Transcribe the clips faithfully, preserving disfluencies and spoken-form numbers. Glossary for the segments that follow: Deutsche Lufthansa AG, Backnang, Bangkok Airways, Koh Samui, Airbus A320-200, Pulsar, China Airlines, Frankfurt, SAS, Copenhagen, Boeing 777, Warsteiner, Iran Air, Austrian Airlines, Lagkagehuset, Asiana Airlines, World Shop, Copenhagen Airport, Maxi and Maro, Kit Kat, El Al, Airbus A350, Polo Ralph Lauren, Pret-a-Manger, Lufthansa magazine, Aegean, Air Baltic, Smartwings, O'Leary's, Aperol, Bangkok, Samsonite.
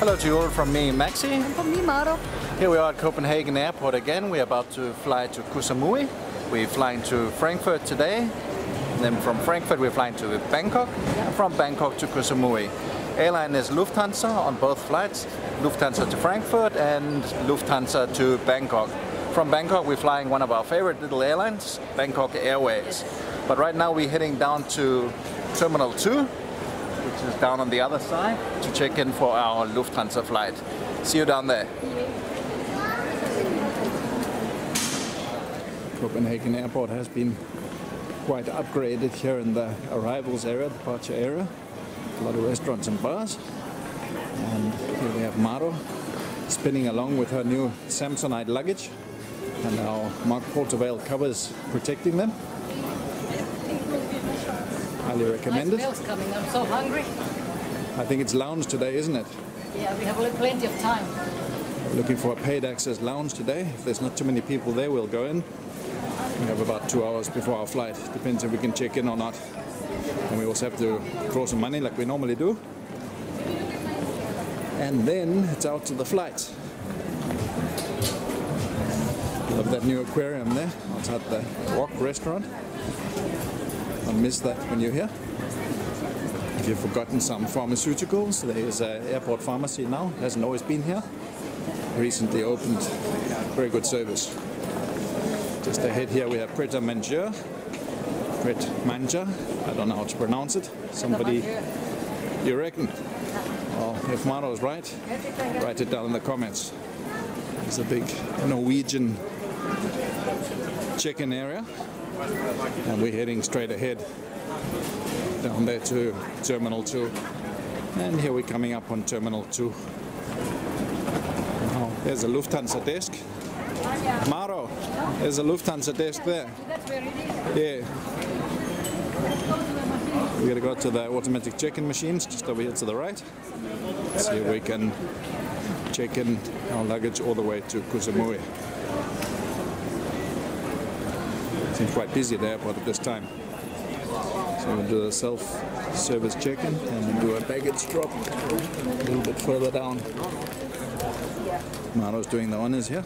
Hello to you all from me, Maxi. And from me, Maro. Here we are at Copenhagen Airport again. We're about to fly to Koh Samui. We're flying to Frankfurt today. And then from Frankfurt, we're flying to Bangkok. And from Bangkok to Koh Samui. Airline is Lufthansa on both flights. Lufthansa to Frankfurt and Lufthansa to Bangkok. From Bangkok, we're flying one of our favorite little airlines, Bangkok Airways. But right now, we're heading down to Terminal two. Which is down on the other side, to check in for our Lufthansa flight. See you down there. Copenhagen Airport has been quite upgraded here in the arrivals area, departure area. A lot of restaurants and bars. And here we have Maro spinning along with her new Samsonite luggage. And our Mark Portervale covers protecting them. Highly recommended. Nice meals coming. I'm so hungry. I think it's lounge today, isn't it? Yeah, we have plenty of time. Looking for a paid access lounge today. If there's not too many people there, we'll go in. We have about two hours before our flight. Depends if we can check in or not. And we also have to draw some money like we normally do. And then it's out to the flight. Love that new aquarium there outside the Wok restaurant. Don't miss that when you're here. If you've forgotten some pharmaceuticals, there is an airport pharmacy now. Hasn't always been here. Recently opened. Very good service. Just ahead here we have Pret-a-Manger. Pret-Manger. I don't know how to pronounce it. Somebody, you reckon? Or well, if Maro's right, write it down in the comments. It's a big Norwegian chicken area. And we're heading straight ahead down there to Terminal two. And here we're coming up on Terminal two. Oh, there's a Lufthansa desk. Maro, there's a Lufthansa desk there. Yeah. We're going to go to the automatic check-in machines just over here to the right. See if we can check in our luggage all the way to Koh Samui. Seems quite busy at the airport at this time. So we'll do a self-service check-in and then do a baggage drop a little bit further down. Maro's doing the honors here.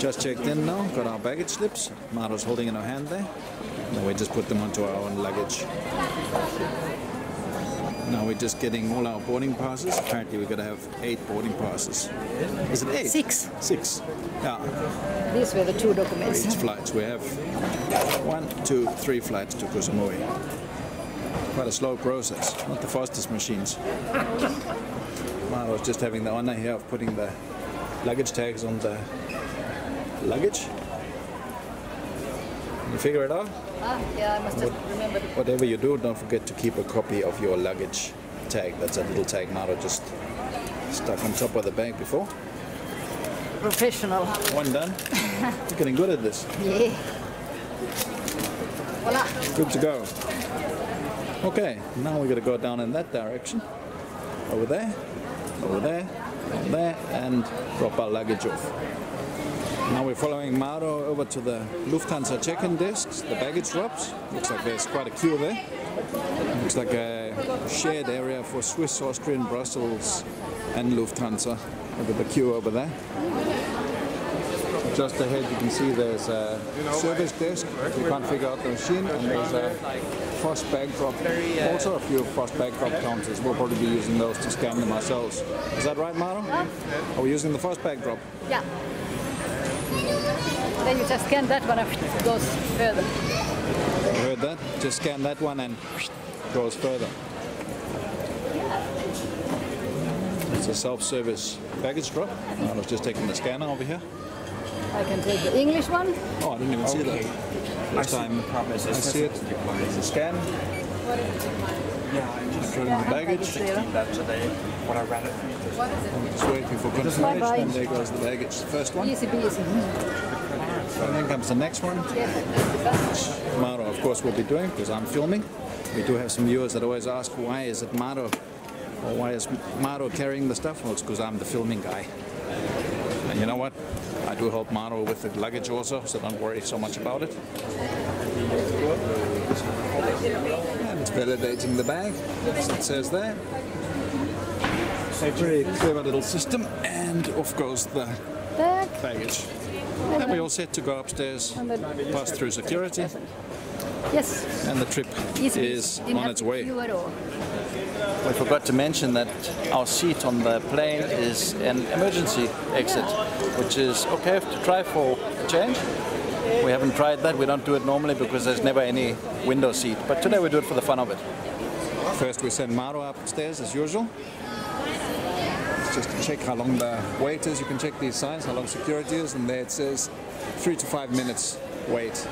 Just checked in now, got our baggage slips. Maro's holding in her hand there. Now we just put them onto our own luggage. Now we're just getting all our boarding passes. Apparently we're going to have eight boarding passes. Is it eight? Six. Six. Yeah. These were the two documents. Eight flights. We have one, two, three flights to Koh Samui. Quite a slow process. Not the fastest machines. I was just having the honor here of putting the luggage tags on the luggage. You figure it out? Ah, yeah, I must have what, remembered. Whatever you do, don't forget to keep a copy of your luggage tag. That's a little tag Maro just stuck on top of the bag before. Professional. One done. You're getting good at this. Yeah. Voila. Good to go. Okay, now we're going to go down in that direction. Over there, over there, over there, and drop our luggage off. Now we're following Maro over to the Lufthansa check-in desks, the baggage drops. Looks like there's quite a queue there. Looks like a shared area for Swiss, Austrian, Brussels and Lufthansa. Look at the queue over there. Just ahead you can see there's a service desk. You can't figure out the machine. And there's a fast bag drop. Also a few fast bag drop counters. We'll probably be using those to scan them ourselves. Is that right, Maro? Are we using the fast bag drop? Yeah. Then you just scan that one and it goes further. You heard that? Just scan that one and it goes further. It's a self-service baggage drop. I was just taking the scanner over here. I can take the English one. Oh, I didn't even okay. see that. Last time I see it. It's a scan. Yeah, I'm just doing the baggage. That today, what I ran it. I'm just waiting for confirmation. And there goes the baggage. The first one. Easy, easy. And then comes the next one, which Maro of course will be doing because I'm filming. We do have some viewers that always ask why is it Maro or why is Maro carrying the stuff? Well, it's because I'm the filming guy. And you know what? I do help Maro with the luggage also, so don't worry so much about it. And it's validating the bag, as it says there. very clever little system, and of course the Back. baggage. And, and we're all set to go upstairs, pass through security. Yes. And the trip Easy. is Didn't on its way. We forgot to mention that our seat on the plane is an emergency exit, which is okay to try for a change. We haven't tried that. We don't do it normally because there's never any window seat. But today we do it for the fun of it. First we send Maro upstairs as usual. Just to check how long the wait is. You can check these signs, how long security is, and there it says three to five minutes wait.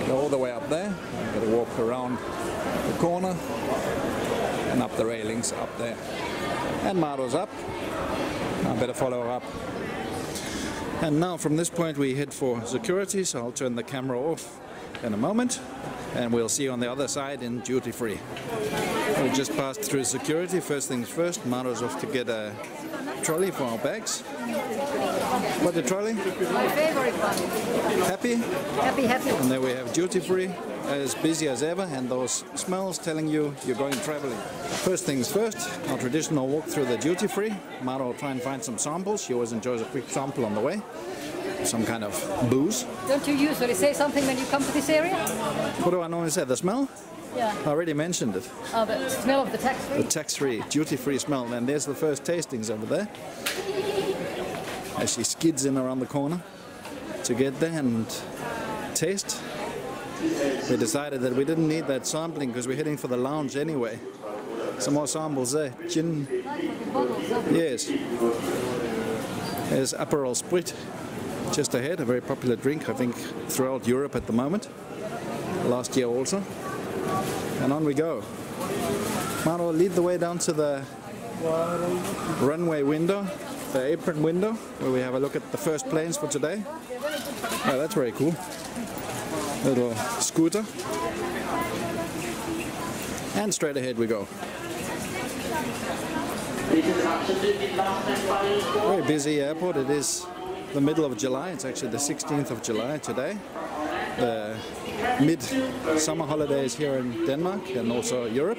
We go all the way up there. We've got to walk around the corner and up the railings up there. And Maro's up. I better follow her up. And now from this point we head for security, so I'll turn the camera off in a moment and we'll see you on the other side in duty free. We just passed through security. First things first, Maro's off to get a trolley for our bags. What a trolley? My favorite one. Happy? Happy, happy. And there we have duty free, as busy as ever, and those smells telling you you're going traveling. First things first, our traditional walk through the duty free. Maro will try and find some samples. She always enjoys a quick sample on the way. Some kind of booze. Don't you usually say something when you come to this area? What do I normally say? The smell? Yeah. I already mentioned it. Oh, the smell of the tax-free? The tax-free, duty-free smell. And there's the first tastings over there. As she skids in around the corner to get there and taste. We decided that we didn't need that sampling because we're heading for the lounge anyway. Some more samples there. Gin. Yes. There's Aperol Sprit just ahead, a very popular drink, I think, throughout Europe at the moment. Last year also. And on we go. Maro will lead the way down to the runway window, the apron window, where we have a look at the first planes for today. Oh, that's very cool. Little scooter. And straight ahead we go. Very busy airport. It is the middle of July. It's actually the sixteenth of July today. The mid-summer holidays here in Denmark and also Europe.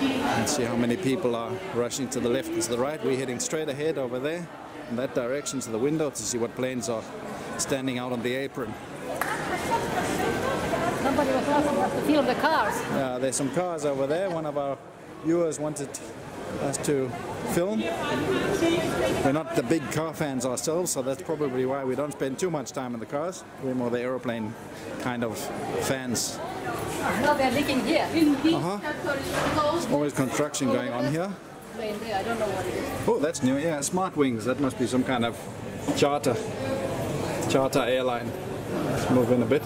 And see how many people are rushing to the left and to the right. We're heading straight ahead over there in that direction to the window to see what planes are standing out on the apron. Somebody was asking us to film the cars. Uh, there's some cars over there. One of our viewers wanted us to film. We're not the big car fans ourselves, so that's probably why we don't spend too much time in the cars. We're more the aeroplane kind of fans. Now they're licking here. Uh-huh. There's always construction going on here. I don't know what it is. Oh, that's new. Yeah, Smartwings. That must be some kind of charter, charter airline. Let's move in a bit.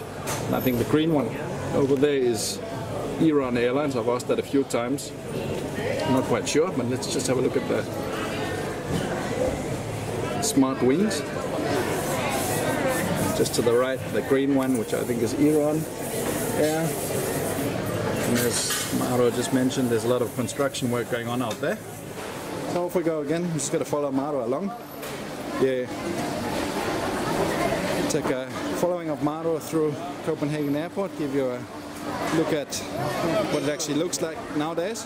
I think the green one over there is Iran Airlines. I've asked that a few times. I'm not quite sure, but let's just have a look at the Smartwings. Just to the right, the green one, which I think is Iran Air. And as Maro just mentioned, there's a lot of construction work going on out there. So off we go again. I'm just going to follow Maro along. Yeah. Take a following of Maro through Copenhagen Airport, give you a look at what it actually looks like nowadays.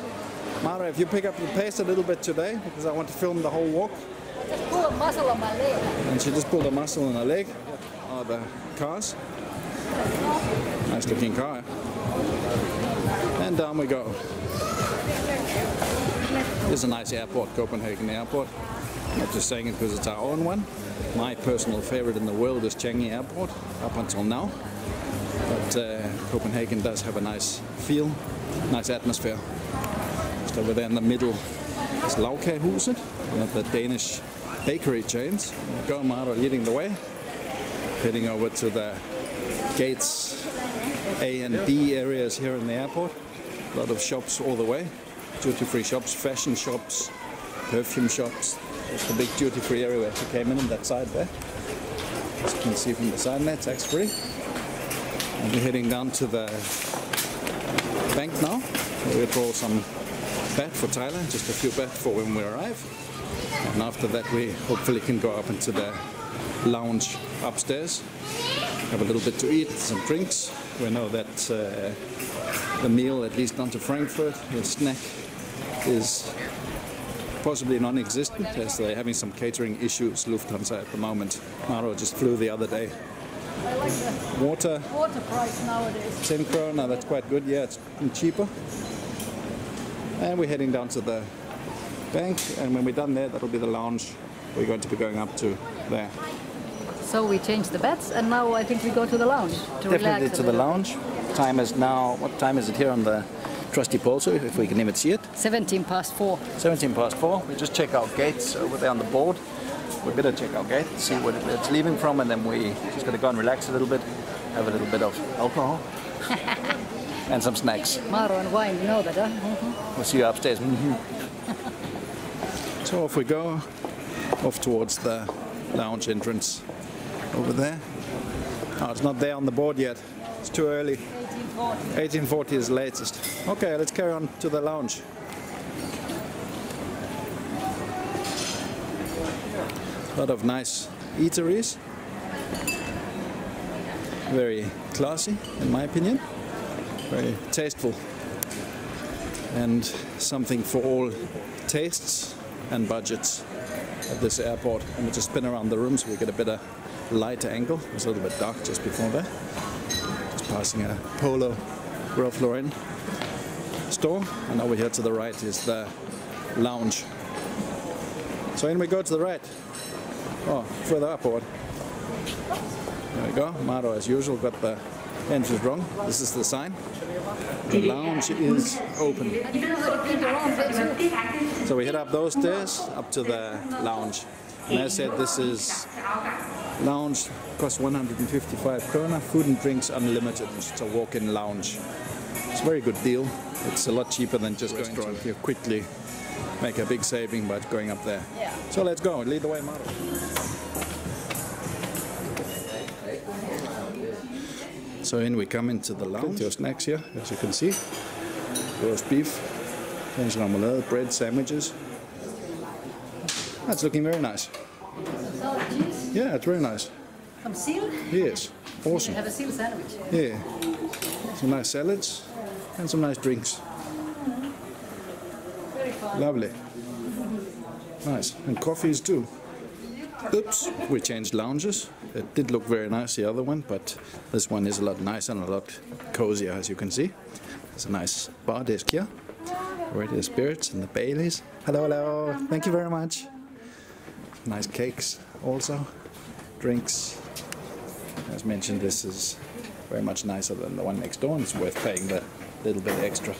Maro, if you pick up the pace a little bit today, because I want to film the whole walk. I just pulled a muscle on my leg. And she just pulled a muscle on her leg. Oh, the cars. Nice looking car. And down we go. It's a nice airport, Copenhagen Airport. I'm not just saying it because it's our own one. My personal favorite in the world is Changi Airport, up until now. But uh, Copenhagen does have a nice feel, nice atmosphere. Just over there in the middle is Lagkagehuset, one of the Danish bakery chains. Go Maro leading the way, heading over to the gates A and B areas here in the airport. A lot of shops all the way, duty-free shops, fashion shops, perfume shops. It's the big duty-free area where she came in on that side there. As you can see from the side there, tax-free. And we're heading down to the bank now, where we draw some baht for Thailand, just a few baht for when we arrive. And after that we hopefully can go up into the lounge upstairs, have a little bit to eat, some drinks. We know that uh, the meal, at least down to Frankfurt, the snack is possibly non-existent, as they're having some catering issues, Lufthansa, at the moment. Maro just flew the other day. I like the water. Water price nowadays. Ten krona, that's quite good. Yeah, it's cheaper. And we're heading down to the bank, and when we're done there, that'll be the lounge we're going to be going up to there. So we changed the beds, and now I think we go to the lounge to Definitely relax. Definitely to the lounge. Time is now. What time is it here on the trusty Pulsar, if we can even see it? seventeen past four. seventeen past four. We just check our gates over there on the board. We better check our gate, see what it's leaving from, and then we just got to go and relax a little bit, have a little bit of alcohol and some snacks. Maro and wine, you know that, huh? Mm-hmm. We'll see you upstairs. Mm-hmm. So off we go, off towards the lounge entrance over there. Oh, it's not there on the board yet. It's too early. eighteen forty is the latest. Okay, let's carry on to the lounge. A lot of nice eateries. Very classy, in my opinion. Very tasteful. And something for all tastes and budgets at this airport. And we'll just spin around the room so we get a better lighter angle. It was a little bit dark just before that. Passing a Polo Ralph Lauren store, and over here to the right is the lounge. So in we go to the right. Oh, further upward. There we go. Maro, as usual, got the entrance wrong. This is the sign. The lounge is open. So we head up those stairs up to the lounge. And I said this is lounge, costs one hundred fifty-five krona, food and drinks unlimited. It's a walk-in lounge. It's a very good deal. It's a lot cheaper than just going to here quickly make a big saving by going up there. Yeah. So let's go. Lead the way, Maro. So in we come into the lounge. Plenty of snacks here, as you can see. Roast beef, French marmalade, bread, sandwiches. That's looking very nice. Yeah, it's very nice. Some seal? Yes, awesome. You have a seal sandwich. Yeah, some nice salads and some nice drinks. Very fun. Lovely. Nice, and coffees too. Oops, we changed lounges. It did look very nice, the other one, but this one is a lot nicer and a lot cozier, as you can see. There's a nice bar desk here. Already the spirits and the Baileys. Hello, hello. Thank you very much. Nice cakes also. Drinks. As mentioned, this is very much nicer than the one next door, and it's worth paying the little bit extra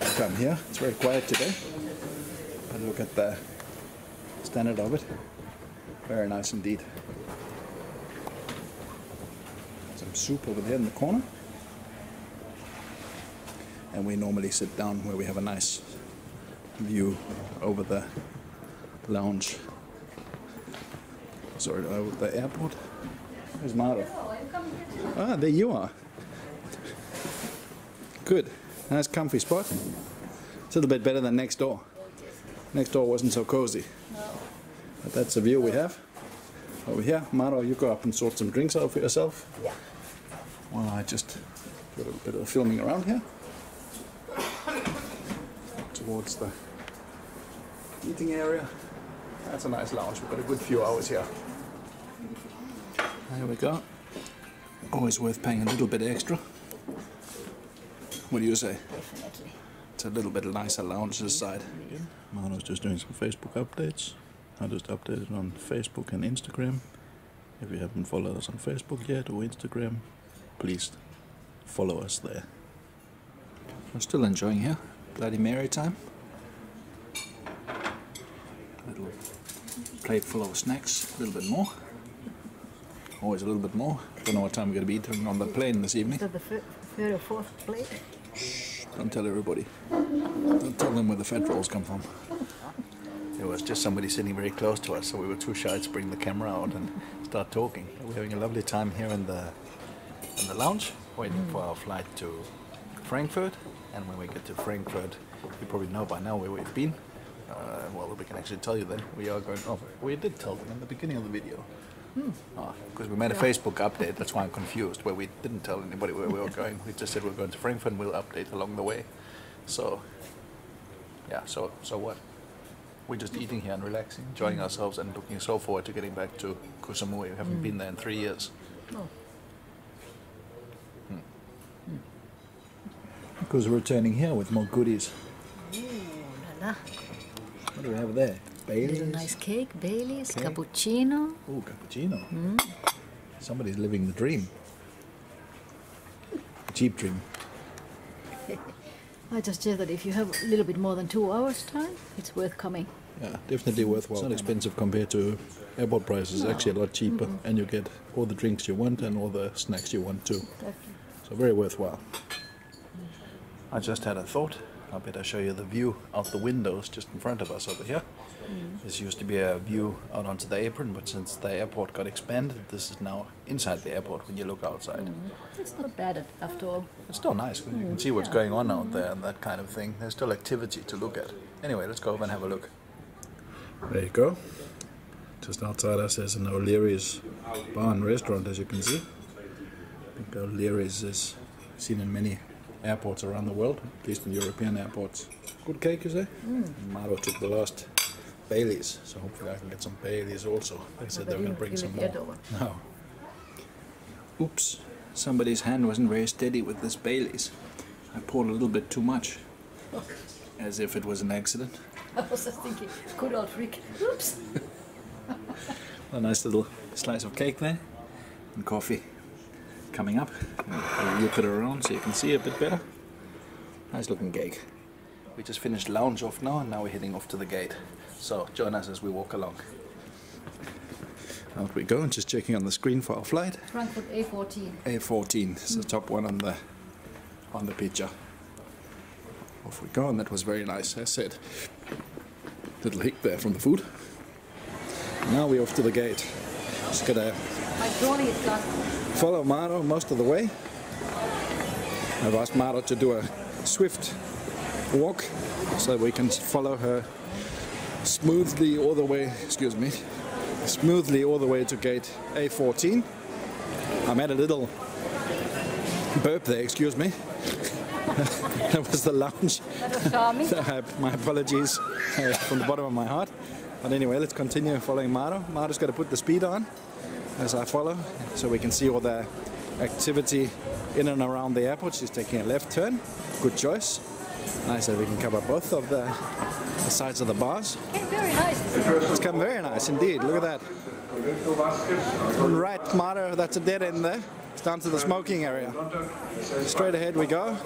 to come here. It's very quiet today, but look at the standard of it. Very nice indeed. Some soup over there in the corner. And we normally sit down where we have a nice view over the lounge. Sorry, uh, the airport. Where's Maro? Ah, there you are. Good. Nice comfy spot. It's a little bit better than next door. Next door wasn't so cozy. But that's the view we have. Over here, Maro, you go up and sort some drinks out for yourself. Well, I just do a little bit of filming around here. Towards the eating area. That's a nice lounge. We've got a good few hours here. There we go. Always worth paying a little bit extra. What do you say? Definitely. It's a little bit nicer lounge this side. Maro's just doing some Facebook updates. I just updated on Facebook and Instagram. If you haven't followed us on Facebook yet or Instagram, please follow us there. I'm still enjoying here. Bloody Mary time. Little plate full of snacks, a little bit more. Always a little bit more. Don't know what time we're going to be eating on the plane this evening. Is that the third or fourth plate? Shh, don't tell everybody. Don't tell them where the fat rolls come from. There was just somebody sitting very close to us, so we were too shy to bring the camera out and start talking. We're having a lovely time here in the, in the lounge, waiting for our flight to Frankfurt. And when we get to Frankfurt, you probably know by now where we've been. Uh, well, we can actually tell you then. We are going off. We did tell them in the beginning of the video. Because hmm. oh, we made a yeah. Facebook update, that's why I'm confused, where we didn't tell anybody where we were going. We just said we we're going to Frankfurt and we'll update along the way. So, yeah, so so what? we're just eating here and relaxing, enjoying ourselves, and looking so forward to getting back to Koh Samui. We haven't mm. been there in three years. Oh. Mm. Mm. Because we're returning here with more goodies. Ooh, la la. What do we have there? Baileys? Nice cake, Baileys, okay. Cappuccino. Ooh, cappuccino. Mm. Somebody's living the dream. A cheap dream. I just say that if you have a little bit more than two hours' time, it's worth coming. Yeah, definitely worthwhile. It's not expensive compared to airport prices. No. It's actually a lot cheaper, mm-hmm. and you get all the drinks you want and all the snacks you want too. Exactly. So very worthwhile. I just had a thought. I better show you the view out the windows just in front of us over here. Mm. This used to be a view out onto the apron, but since the airport got expanded, this is now inside the airport when you look outside. Mm. It's not bad after all. It's still nice when mm. you can see what's yeah. going on out mm. there and that kind of thing. There's still activity to look at. Anyway, let's go over and have a look. There you go. Just outside us there's an O'Leary's bar and restaurant, as you can see. I think O'Leary's is seen in many airports around the world, at least in European airports. Good cake, you say? Mm. Maro took the last Baileys, so hopefully I can get some Baileys also. They said they were going to bring some more. No. Oops, somebody's hand wasn't very steady with this Baileys. I poured a little bit too much, as if it was an accident. I was just thinking, good old Rick. Oops. A nice little slice of cake there, and coffee. Coming up, I'll loop it around so you can see a bit better. Nice looking cake. We just finished lounge off now, and now we're heading off to the gate. So join us as we walk along. Out we go, and just checking on the screen for our flight. Frankfurt A fourteen. A fourteen is the top one on the on the picture. Off we go, and that was very nice. As said, little hick there from the food. Now we're off to the gate. Just gonna follow Maro most of the way. I've asked Maro to do a swift walk so we can follow her smoothly all the way, excuse me, smoothly all the way to gate A fourteen. I'm at a little burp there, excuse me. That was the lounge. My apologies uh, from the bottom of my heart. But anyway, let's continue following Maro. Maro's got to put the speed on as I follow, so we can see all the activity in and around the airport. She's taking a left turn. Good choice. Nice that we can cover both of the, the sides of the bars. It came very nice. It's come very nice indeed. Look at that. Right, Maro, that's a dead end there. It's down to the smoking area. Straight ahead we go.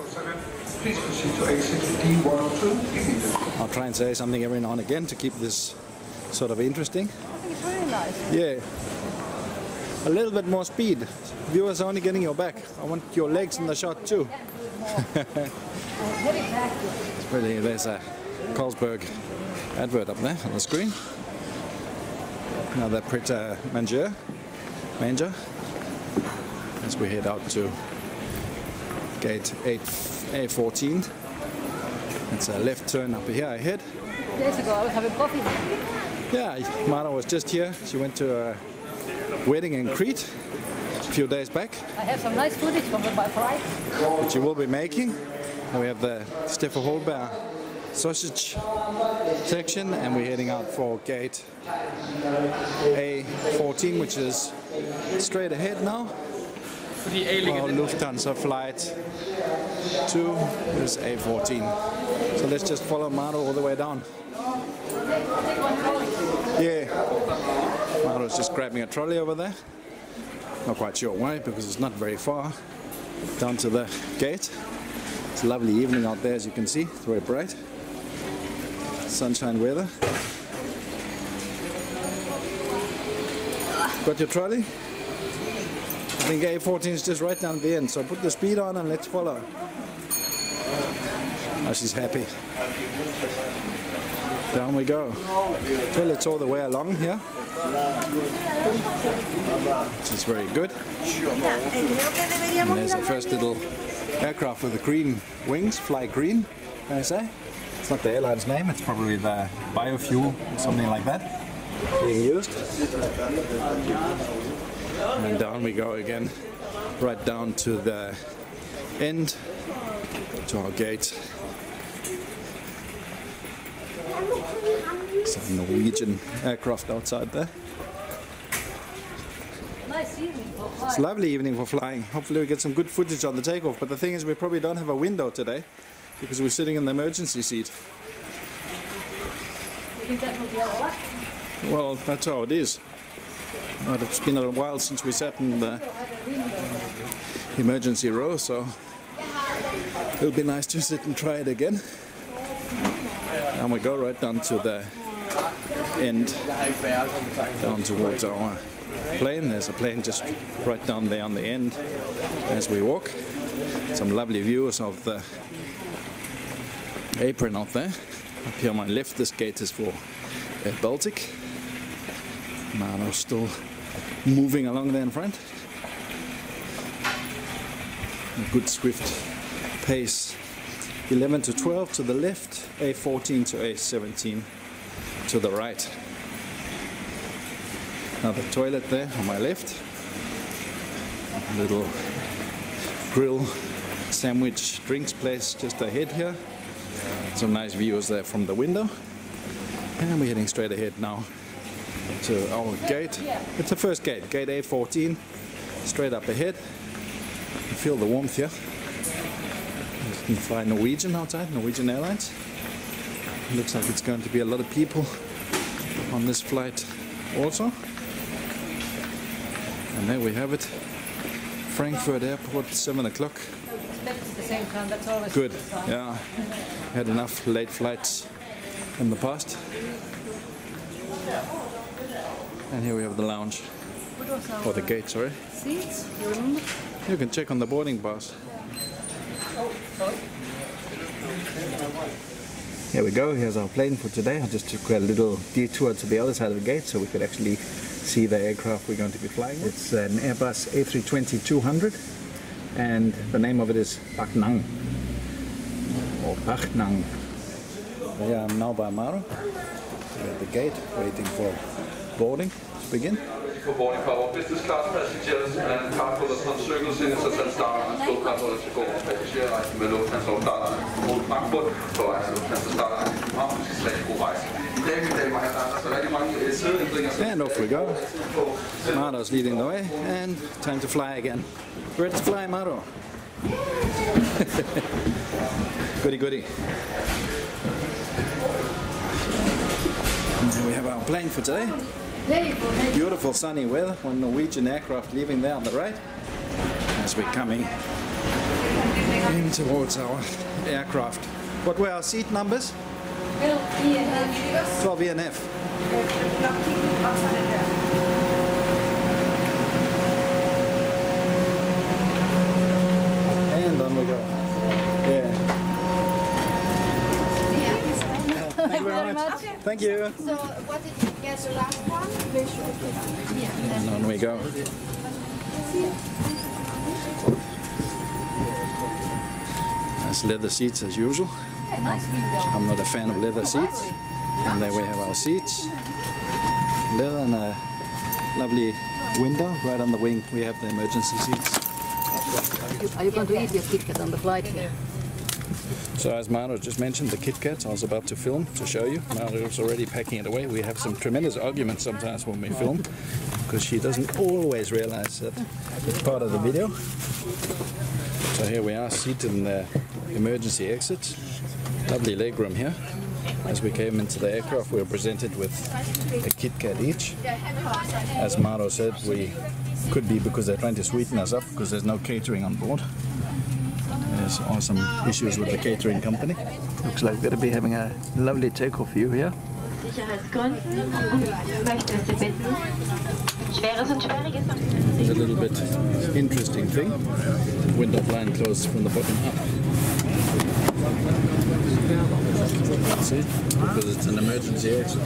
I'll try and say something every now and again to keep this sort of interesting. I think it's very nice. Yeah. A little bit more speed. Viewers are only getting your back. I want your legs in the shot too. It's pretty. There's a Carlsberg advert up there on the screen. Another Pret-a-Manger. Manger. As we head out to gate A fourteen. It's a left turn up here ahead. Days ago I was having coffee. Yeah, Maro was just here. She went to a wedding in Crete a few days back. I have some nice footage from my flight, which you will be making. And we have the Steffo Holberg sausage section, and we're heading out for gate A fourteen, which is straight ahead now. Our Lufthansa flight two is A fourteen. So let's just follow Maro all the way down. Yeah, Maro's just grabbing a trolley over there. Not quite sure why, because it's not very far down to the gate. It's a lovely evening out there, as you can see. It's very bright. Sunshine weather. Got your trolley? I think A fourteen is just right down the end, so put the speed on and let's follow. Oh, she's happy. Down we go. Well, it's all the way along here, which is very good. And there's the first little aircraft with the green wings, Fly Green, I say. It's not the airline's name, it's probably the biofuel or something like that being used. And down we go again, right down to the end, to our gate. Some Norwegian aircraft outside there. Nice evening for flying. It's a lovely evening for flying. Hopefully we get some good footage on the takeoff, but the thing is we probably don't have a window today because we're sitting in the emergency seat. You think that will be alright? Well, that's how it is. It's been a while since we sat in the emergency row, so it'll be nice to sit and try it again. And we go right down to the end, down towards our plane. There's a plane just right down there on the end as we walk. Some lovely views of the apron out there. Up here on my left, this gate is for Air Baltic. Maro's still moving along there in front. A good swift pace. eleven to twelve to the left, A fourteen to A seventeen to the right. Another toilet there on my left. A little grill sandwich drinks place just ahead here. Some nice views there from the window. And we're heading straight ahead now to our gate. It's the first gate, gate A fourteen, straight up ahead. You feel the warmth here. You can fly Norwegian outside, Norwegian Airlines. It looks like it's going to be a lot of people on this flight also. And there we have it. Frankfurt Airport, seven o'clock. Good, yeah. Had enough late flights in the past. And here we have the lounge, or the gate, sorry. Seats, you remember? You can check on the boarding pass. Here we go, here's our plane for today. I just took a little detour to the other side of the gate so we could actually see the aircraft we're going to be flying with. It's an Airbus A three twenty dash two hundred and the name of it is Backnang, or Backnang. Here I am now by Maro. We're at the gate waiting for boarding to begin. For boarding for our business class passengers and passengers from circles in the southern star and school passengers to go on passenger reise med Lufthansa og Starline mod Frankfurt for rejse Lufthansa Starline i København til slet god rejse. I dag med Danmark er der altså rigtig mange sædændringer. And off we go. Maro's leading the way and time to fly again. Ready to fly, Maro? Goody, goody. And here we have our plane for today. Beautiful sunny weather, one Norwegian aircraft leaving there on the right as we're coming in towards our aircraft. What were our seat numbers? twelve E and F. And on we go. Yeah. Thank you very much. Thank you. So what did you Yes, the last one. And on we go. Nice leather seats as usual. I'm not a fan of leather seats. And there we have our seats. Leather and a lovely window. Right on the wing we have the emergency seats. Are you going to eat your Kit Kat on the flight here? So as Maro just mentioned, the Kit Kats I was about to film to show you. Maro's already packing it away. We have some tremendous arguments sometimes when we film because she doesn't always realize that it's part of the video. So here we are seated in the emergency exit. Lovely legroom here. As we came into the aircraft we were presented with a Kit Kat each. As Maro said, we could be because they're trying to sweeten us up because there's no catering on board. There's some issues with the catering company. Looks like they'll be having a lovely takeoff view here. It's a little bit interesting thing. The window blind closed from the bottom up. See? Because it's an emergency exit.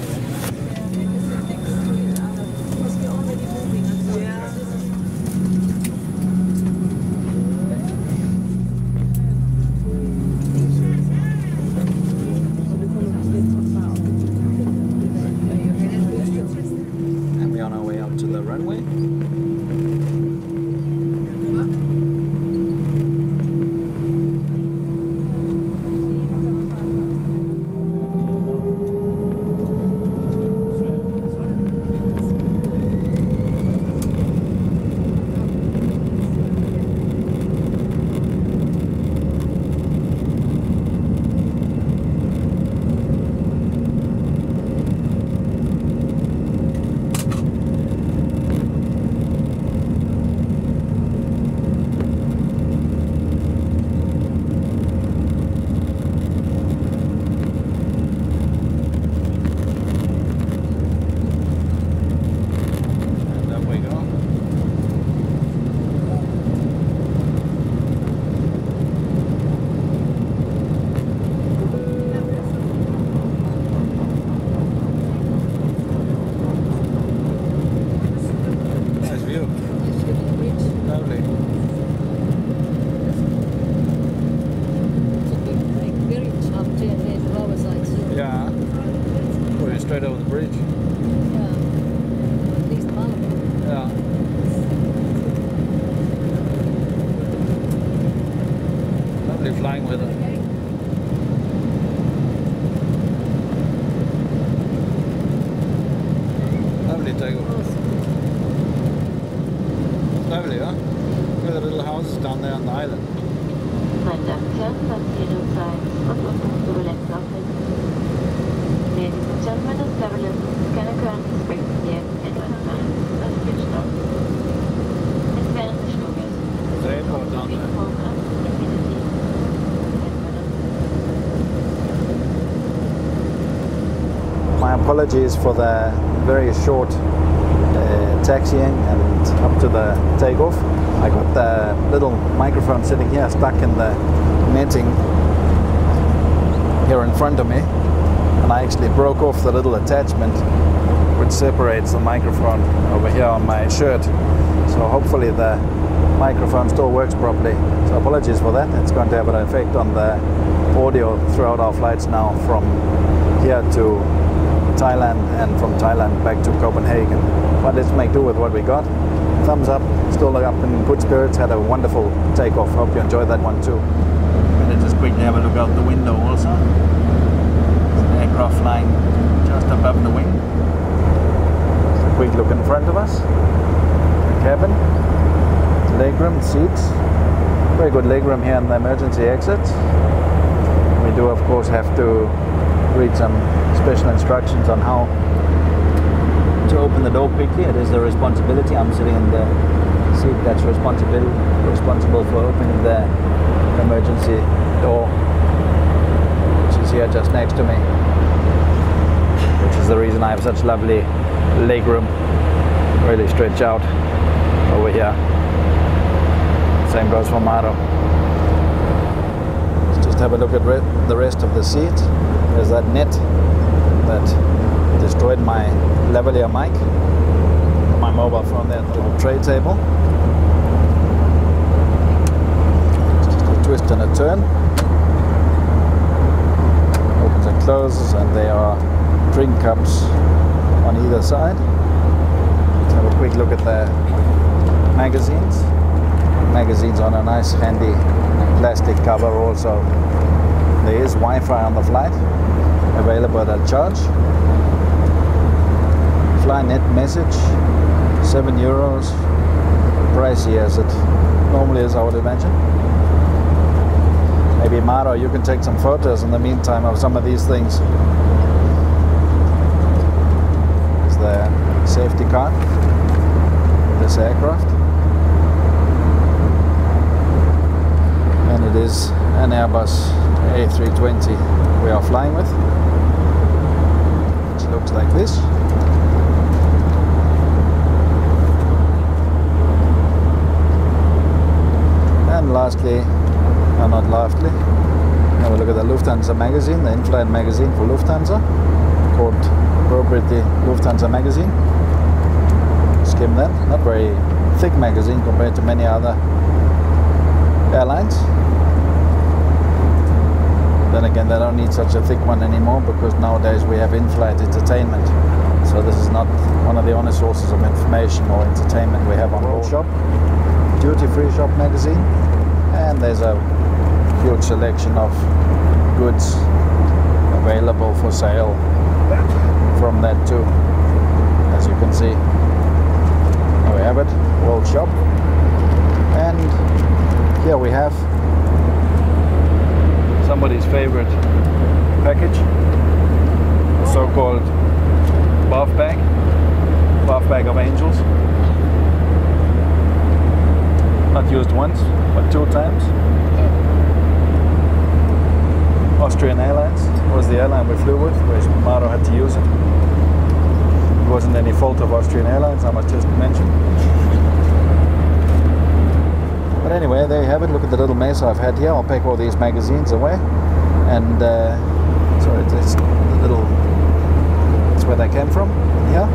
flying with us. Takeover. Lovely, huh? Look at the little house down there on the island. Ladies and gentlemen, as travelers, can occur in respect to the airplane and switched off. It's very interesting. The airport down there. My apologies for the very short uh, taxiing and up to the takeoff. I got the little microphone sitting here stuck in the netting here in front of me, and I actually broke off the little attachment which separates the microphone over here on my shirt. So hopefully the microphone still works properly. So apologies for that. It's going to have an effect on the audio throughout our flights now from here to Thailand and from Thailand back to Copenhagen. But let's make do with what we got. Thumbs up, still up in good spirits, had a wonderful takeoff. Hope you enjoyed that one too. And let's just quickly have a look out the window also. There's an aircraft flying just above the wing. Just a quick look in front of us. The cabin, legroom, seats. Very good legroom here in the emergency exit. We do of course have to read some special instructions on how to open the door quickly. It is the responsibility. I'm sitting in the seat that's responsible responsible for opening the emergency door, which is here just next to me, which is the reason I have such lovely legroom. Really stretch out over here. Same goes for Maro. Let's just have a look at re the rest of the seat. There's that net that destroyed my lavalier mic, my mobile phone there at the little tray table. Just a twist and a turn. Opens and closes, and there are drink cups on either side. Let's have a quick look at the magazines. Magazines on a nice handy plastic cover also. There is Wi-Fi on the flight, available at a charge. Flynet message, seven euros, pricey as it normally is, I would imagine. Maybe Maro, you can take some photos in the meantime of some of these things. There's the safety card, this aircraft. And it is an Airbus A three twenty we are flying with, which looks like this. And lastly, no, not lastly, have a look at the Lufthansa magazine, the in-flight magazine for Lufthansa, called appropriately Lufthansa magazine. Skim that, not very thick magazine compared to many other airlines. Then again, they don't need such a thick one anymore because nowadays we have in-flight entertainment. So this is not one of the only sources of information or entertainment we have on World Shop, duty-free shop magazine, and there's a huge selection of goods available for sale from that too. As you can see, there we have it, World Shop, and here we have somebody's favorite package, so-called buff bag, buff bag of angels. Not used once, but two times. Austrian Airlines was the airline we flew with, where Maro had to use it. It wasn't any fault of Austrian Airlines, I must just mention. But anyway, there you have it. Look at the little mess I've had here. I'll pack all these magazines away. And, uh, sorry, it's the little, that's where they came from, here.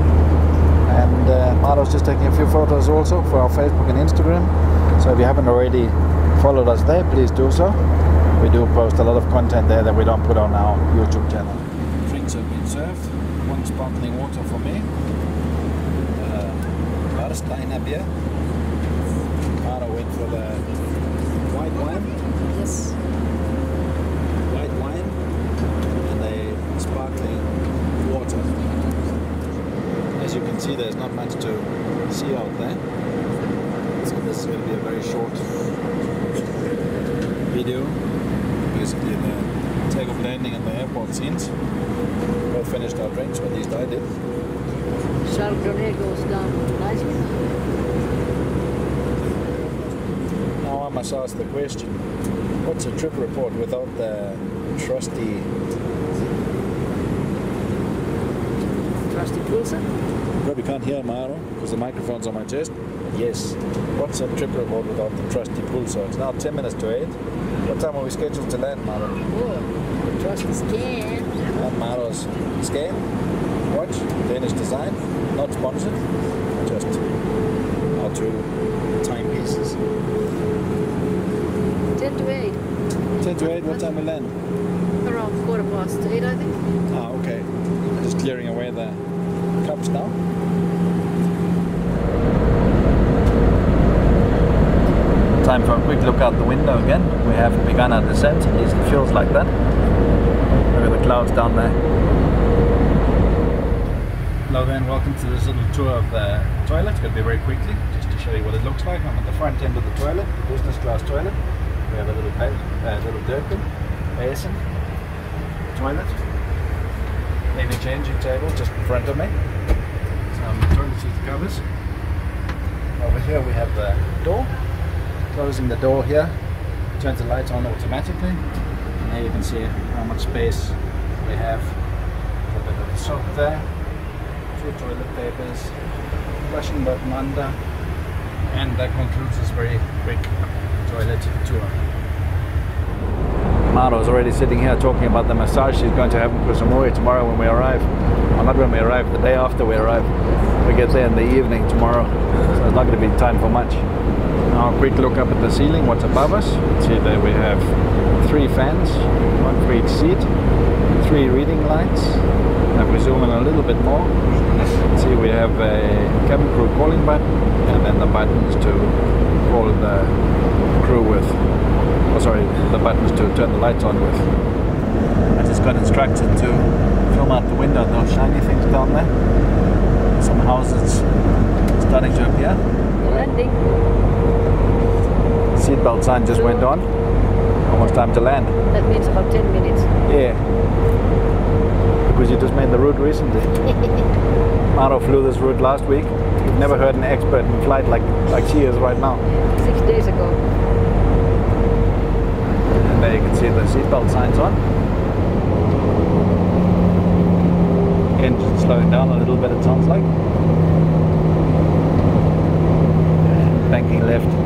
And uh, Maro's just taking a few photos also for our Facebook and Instagram. So if you haven't already followed us there, please do so. We do post a lot of content there that we don't put on our YouTube channel. Drinks have been served. One sparkling water for me. Uh, Warsteiner beer. Maro went for the white wine. Yes. as you can see, there's not much to see out there. So this is going to be a very short video, basically the takeoff, landing, and the airport scenes. We all finished our drinks, or at least I did. Chardonnay goes down nicely. Now I must ask the question: what's a trip report without the trusty? Trusty Pulsar? You probably can't hear Maro because the microphone's on my chest. Yes. What's a trip report without the trusty Pulsar? It's now ten minutes to eight. What time are we scheduled to land, Maro? Oh, trusty scan. And Maro's scan. Watch, Danish design, not sponsored, just our two timepieces. ten to eight. ten to eight, what time we land? Around quarter past eight, I think. Ah, okay. Just clearing away the cups now. Time for a quick look out the window again. We have begun our descent, at least it feels like that. Look at the clouds down there. Hello there and welcome to this little tour of the toilet. It's going to be very quickly, just to show you what it looks like. I'm at the front end of the toilet, the business class toilet. We have a little, ba uh, little dirkin, basin, toilet, maybe changing table just in front of me, some toilet seat covers. Over here we have the door, closing the door here, turns the lights on automatically, and there you can see how much space we have. A little bit of soap there. Two toilet papers, flushing button under, and that concludes this very quick toilet tour. Maro's already sitting here talking about the massage she's going to have in Koh Samui tomorrow when we arrive. Well, not when we arrive, the day after we arrive. We get there in the evening tomorrow, so it's not going to be time for much. Now a quick look up at the ceiling, what's above us. You can see that we have three fans, one for each seat, three reading lights. Now we zoom in a little bit more, see we have a cabin crew calling button and then the buttons to call the crew with, oh sorry, the buttons to turn the lights on with. I just got instructed to film out the window, those shiny things down there. Some houses starting to appear. Landing. Seatbelt sign just went on. Almost time to land. That means about ten minutes. Yeah. Because you just made the route recently. Maro flew this route last week. You've never heard an expert in flight like, like she is right now. Six days ago. And there you can see the seatbelt signs on. Engine slowing down a little bit, it sounds like. Banking left.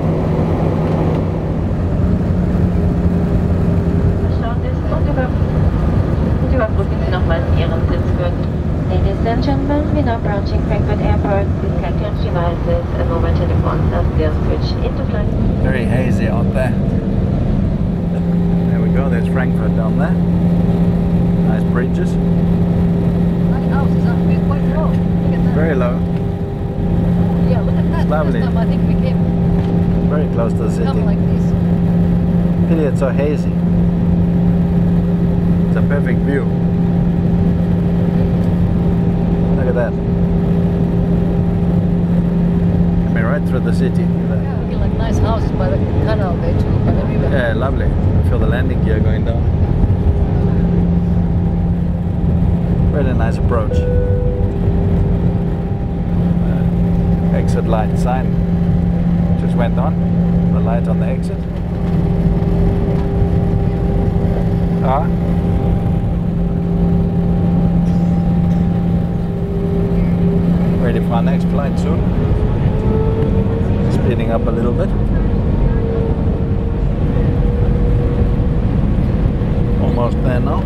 Ladies and gentlemen, we are now approaching Frankfurt Airport. Disconnect your devices and over to the front upstairs switch into flight. Very hazy out there. There we go, there's Frankfurt down there. Nice bridges. My house is up here quite low. Look at that. Very low. Yeah, look at that. It's lovely. This time I think we came very close to the city. Come like this. Pity it's so hazy. It's a perfect view. Look at that. I mean, right through the city. Yeah, we feel like nice houses by the canal there too, by the river. Yeah, lovely. I feel the landing gear going down. Really nice approach. Uh, exit light sign just went on. The light on the exit. Ah. Ready for our next flight soon. Speeding up a little bit. Almost there now.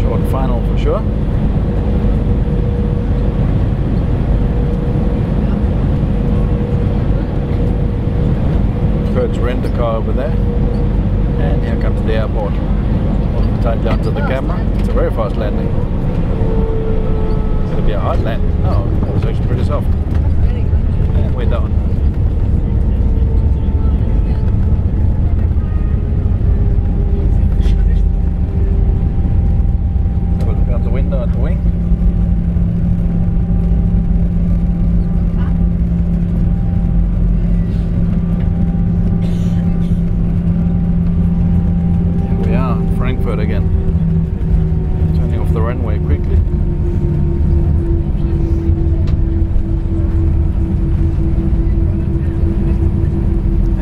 Short final for sure. Kurt's rent a car over there. And here comes the airport. Holding tightly onto the camera. It's a very fast landing. Be a hard land. No, that was actually pretty soft. And we're down. Have a look out the window at the wing. quickly.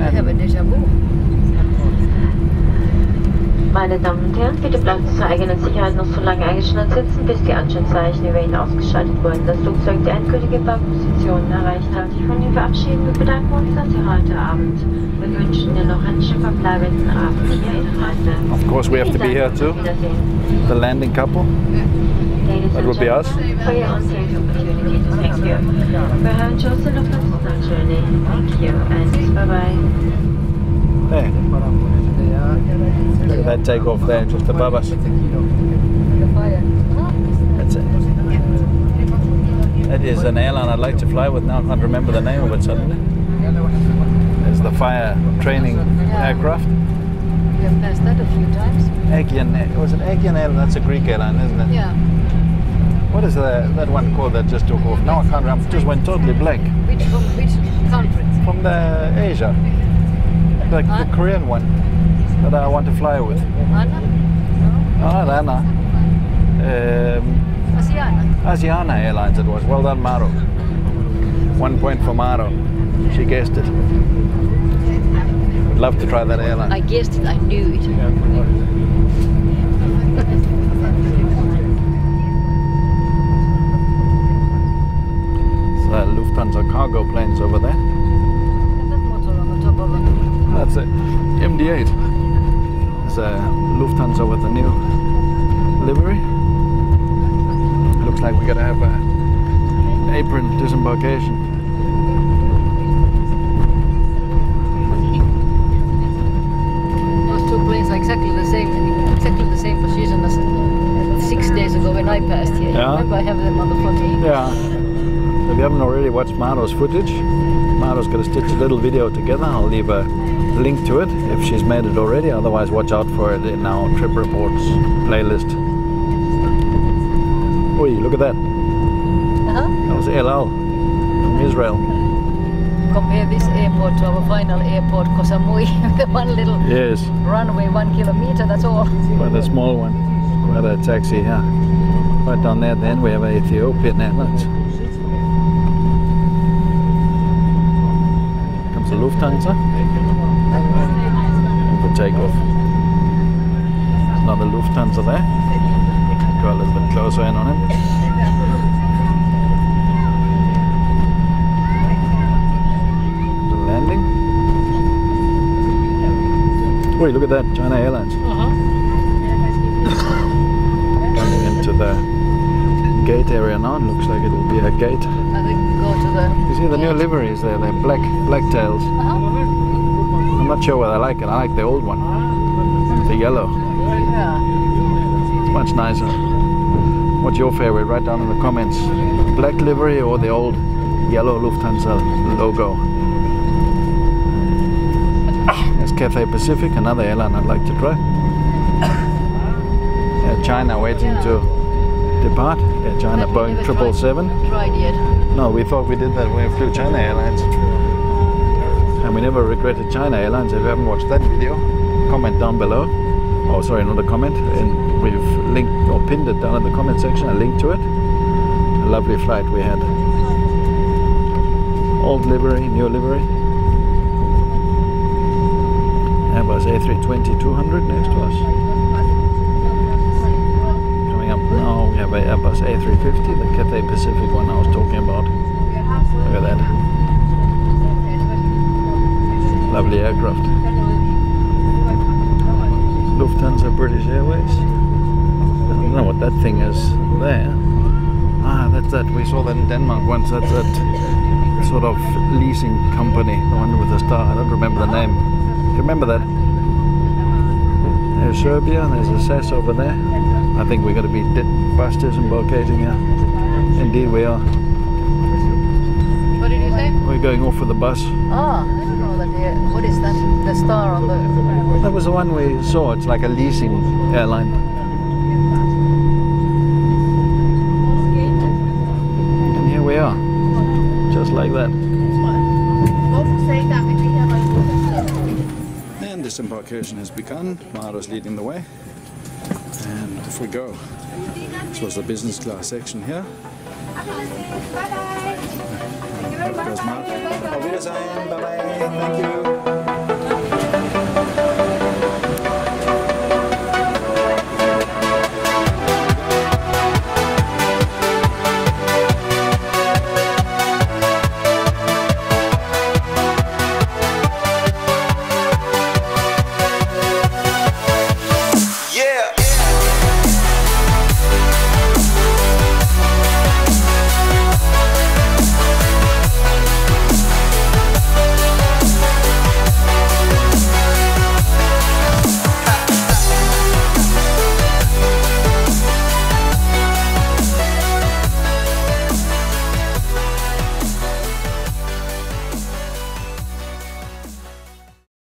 I have a déjà vu. Meine Damen und Herren, bitte bleiben Sie zur eigenen Sicherheit noch so lange eingeschnallt sitzen, bis die Anschnallzeichen über Ihnen ausgeschaltet wurden. Das Flugzeug die endgültige Parkposition erreicht hat. Ich von Ihnen verabschieden und bedanken uns, dass Sie heute Abend. Wir wünschen Ihnen noch einen schönen verbleibenden Abend hier in Frankfurt. Of course, we have to be here too. The landing couple. That would be us. For your on-stage opportunity. Thank you. We have chosen the Lufthansa journey. Thank you and bye-bye. There. Look at that takeoff there, just above us. That's it. That is an airline I'd like to fly with now. I can't remember the name of it suddenly. There's the fire training aircraft. We have passed that a few times. Aegean, it was an Aegean airline. That's a Greek airline, isn't it? Yeah. What is the, that one called that just took off? Now I can't remember. It just went totally blank. Which from which country? From the Asia, like the Korean one. That I want to fly with. Anna? No. Oh, Anna. Um, Asiana. Asiana Airlines it was. Well done, Maro. One point for Maro. She guessed it. Would love to try that airline. I guessed it. I knew it. So that Lufthansa cargo planes over there. And that motor on the top of it. That's it. M D eight. Uh, Lufthansa with a new livery. Looks like we're gonna have an apron disembarkation. Those two planes are exactly the same, exactly the same position as six days ago when I passed here. Yeah. Remember, I have them on the footage. Yeah. If you haven't already watched Maro's footage, Maro's gonna stitch a little video together. I'll leave a link to it if she's made it already, otherwise watch out for it in our trip reports playlist. Oi, look at that. Uh-huh. That was El Al from Israel. Compare this airport to our final airport, Koh Samui. The one little yes. runway, one kilometer, that's all. Quite a small one. Quite a taxi, yeah. Right down there then we have Ethiopian Airlines. Here comes the Lufthansa. Takeoff. Another Lufthansa there. Go a little bit closer in on him. The landing. Wait, look at that, China Airlines. Uh-huh. Coming into the gate area now. It looks like it'll be a gate. I think we go to the. You see the new liveries there. They're black, black tails. Uh-huh. I'm not sure whether I like it. I like the old one, the yellow. Yeah. It's much nicer. What's your favorite? Write down in the comments. Black livery or the old yellow Lufthansa logo? There's Cathay Pacific, another airline I'd like to try. Air China waiting yeah. to depart. Air China Boeing triple seven. Tried yet. No, we thought we did that when we flew China Airlines. And we never regretted China Airlines. If you haven't watched that video, comment down below. Oh, sorry, not a comment. And we've linked or pinned it down in the comment section, a link to it. A lovely flight we had. Old livery, new livery. Airbus A three twenty two hundred next to us. Coming up now, we have a Airbus A three fifty, the Cathay Pacific one I was talking about. Look at that. Lovely aircraft. Lufthansa British Airways. I don't know what that thing is there. Ah, that's that. We saw that in Denmark once. That's that sort of leasing company. The one with the star. I don't remember the name. Do you remember that? There's Serbia. There's a S A S over there. I think we're going to be bus disembarking here. Indeed we are. What did you say? We're going off with the bus. Ah. What is that? The star on the... That was the one we saw. It's like a leasing airline. And here we are. Just like that. And disembarkation has begun. Maro's leading the way. And off we go. This was the business class section here. Bye-bye. Thank you very much. Bye-bye. Thank you.